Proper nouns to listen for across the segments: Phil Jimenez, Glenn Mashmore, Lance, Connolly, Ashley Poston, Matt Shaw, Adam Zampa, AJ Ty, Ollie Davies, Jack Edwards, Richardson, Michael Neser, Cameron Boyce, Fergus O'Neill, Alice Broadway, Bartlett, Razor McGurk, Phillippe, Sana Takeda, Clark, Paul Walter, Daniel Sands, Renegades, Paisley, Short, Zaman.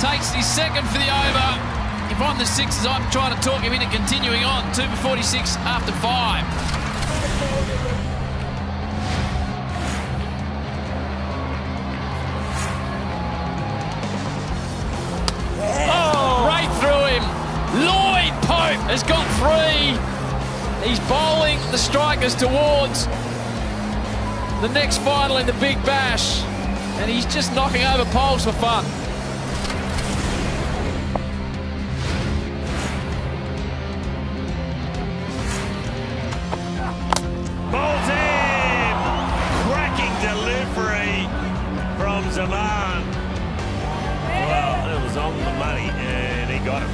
takes his second for the over. If I'm the Sixers, I'm trying to talk him into continuing on. 2 for 46 after 5. Oh, right through him. Lloyd Pope has got 3. He's bowling the Strikers towards the next final in the Big Bash, and he's just knocking over poles for fun. Bowls in! Cracking delivery from Zaman. Well, it was on the money, and he got it.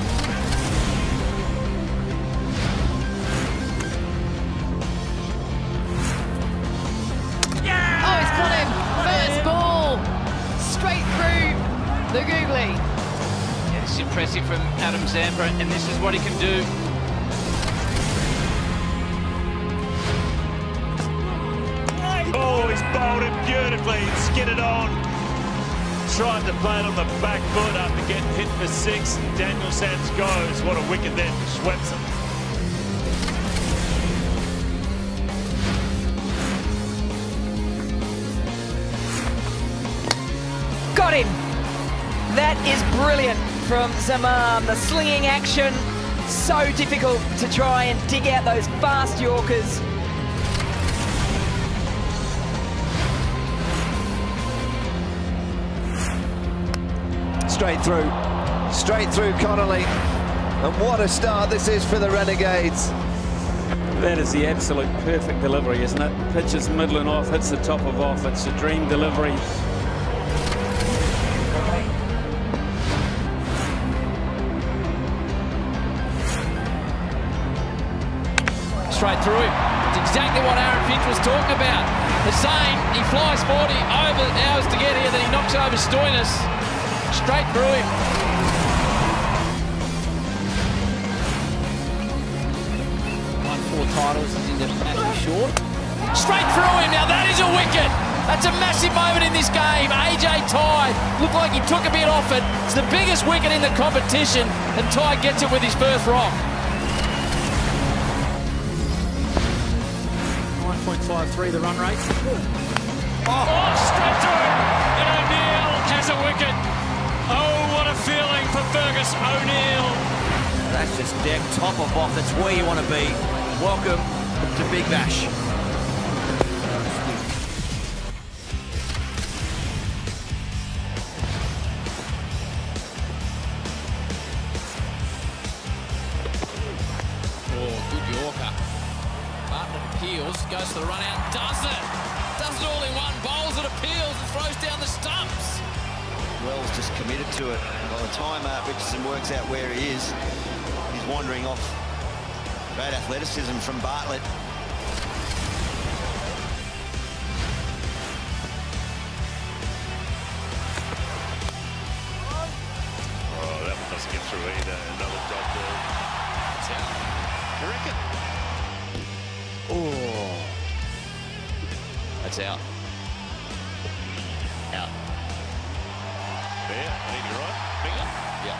The googly. Yeah, it's impressive from Adam Zampa, and this is what he can do. Oh, he's bowled it beautifully. Skidded on. Tried to play it on the back foot after getting hit for 6. And Daniel Sands goes. What a wicket there for Swepson. Got him. That is brilliant from Zaman. The slinging action, so difficult to try and dig out those fast Yorkers. Straight through Connolly. And what a start this is for the Renegades. That is the absolute perfect delivery, isn't it? Pitches middling off, hits the top of off. It's a dream delivery. Straight through him. It's exactly what Aaron Finch was talking about. The same, he flies 40 over hours to get here, then he knocks over Stoinis. Straight through him. Won 4 titles as international Short. Straight through him. Now that is a wicket. That's a massive moment in this game. AJ Ty looked like he took a bit off it. It's the biggest wicket in the competition, and Ty gets it with his first rock. 9.53 the run rate. Oh, straight through, and O'Neill has a wicket. Oh, what a feeling for Fergus O'Neill. That's just deck, top of off. That's where you want to be. Welcome to Big Bash. Goes for the run out, does it all in one, bowls it, appeals and throws down the stumps. Wells just committed to it, and by the time Richardson works out where he is, he's wandering off. Great athleticism from Bartlett. Oh, that one doesn't get through either, another drop ball. That's out. You reckon? Oh. That's out. Out. There, I need your right finger. Yeah.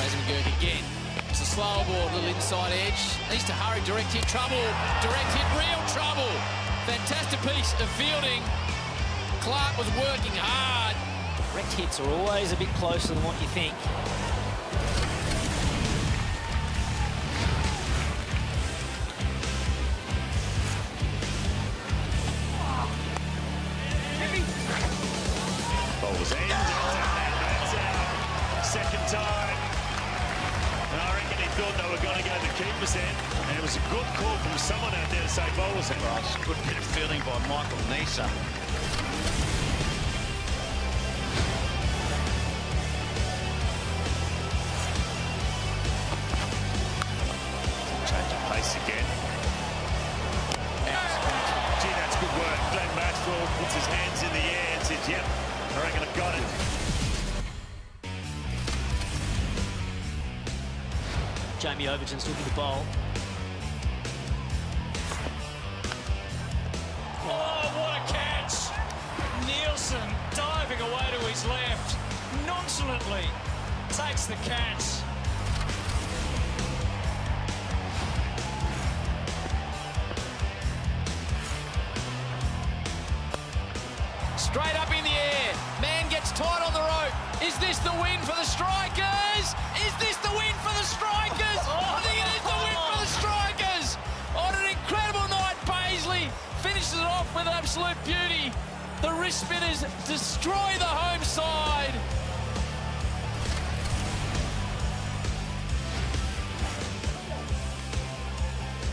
Razor McGurk again. It's a slower ball, a little inside edge. Needs to hurry, direct hit trouble. Direct hit, real trouble. Fantastic piece of fielding. Clark was working hard. Direct hits are always a bit closer than what you think. Second time, and I reckon he thought they were going to go to the keeper's end, and it was a good call from someone out there to say bowler's end. Well, good bit of fielding by Michael Neser. Change of pace again. Out. Gee, that's good work. Glenn Mashmore puts his hands in the air and says, yep, I reckon I've got it. Jamie Overton's looking to bowl. Oh, what a catch! makes the catch. Straight up in the air. Man gets tight on the rope. Is this the win for the Strikers? Is this the win for the Strikers? I think it is the win for the Strikers. On an incredible night, Paisley finishes it off with absolute beauty. The wrist spinners destroy the home side.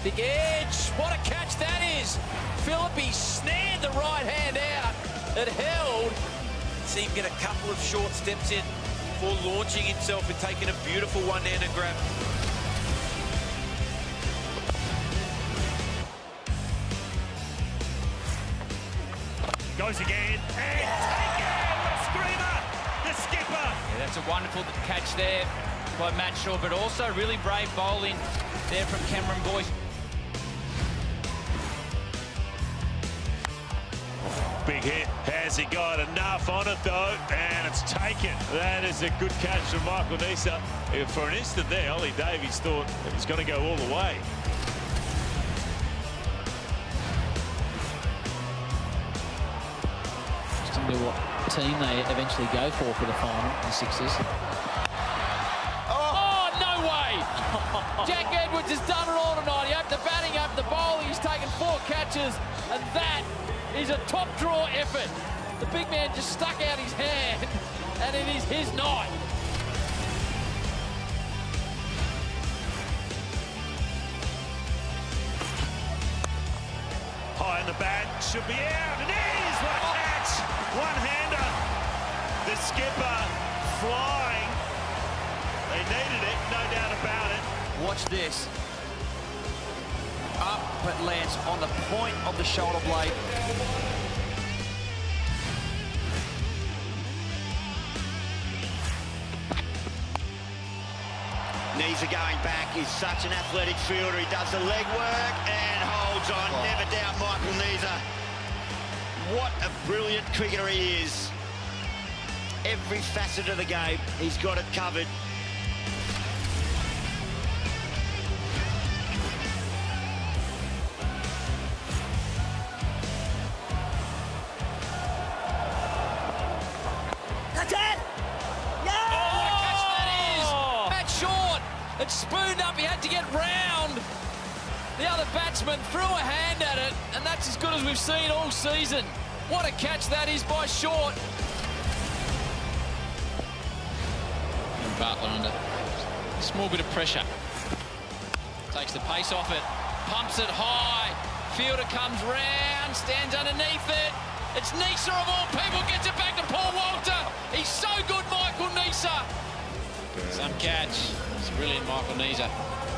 Big edge. What a catch that is. Phillippe snared the right hand out. It held. See him get a couple of short steps in before launching himself and taking a beautiful one-handed grab. Goes again, and taken! The screamer, the skipper! Yeah, that's a wonderful catch there by Matt Shaw, but also really brave bowling there from Cameron Boyce. Big hit. Has he got enough on it, though? And it's taken. That is a good catch from Michael Neser. For an instant there, Ollie Davies thought it was going to go all the way. Just wonder what team they eventually go for the final, the Sixers. Oh, no way! Jack Edwards has done it all tonight. He opened the batting, opened the bowling. He's taken 4 catches, and that is a top draw effort. The big man just stuck out his hand, and it is his night. High in the bat, should be out. It is! What a catch! One-hander. The skipper flying. They needed it, no doubt about it. Watch this. Up, but Lance on the point of the shoulder blade. Neser going back. He's such an athletic fielder. He does the leg work and holds on. Oh. Never doubt Michael Neser. What a brilliant cricketer he is. Every facet of the game, he's got it covered. Spooned up, he had to get round. The other batsman threw a hand at it, and that's as good as we've seen all season. What a catch that is by Short. And Butler under a small bit of pressure. Takes the pace off it, pumps it high. Fielder comes round, stands underneath it. It's Neser of all people, gets it back to Paul Walter. He's so good, Michael Neser. Some catch. It's brilliant, Michael Neser.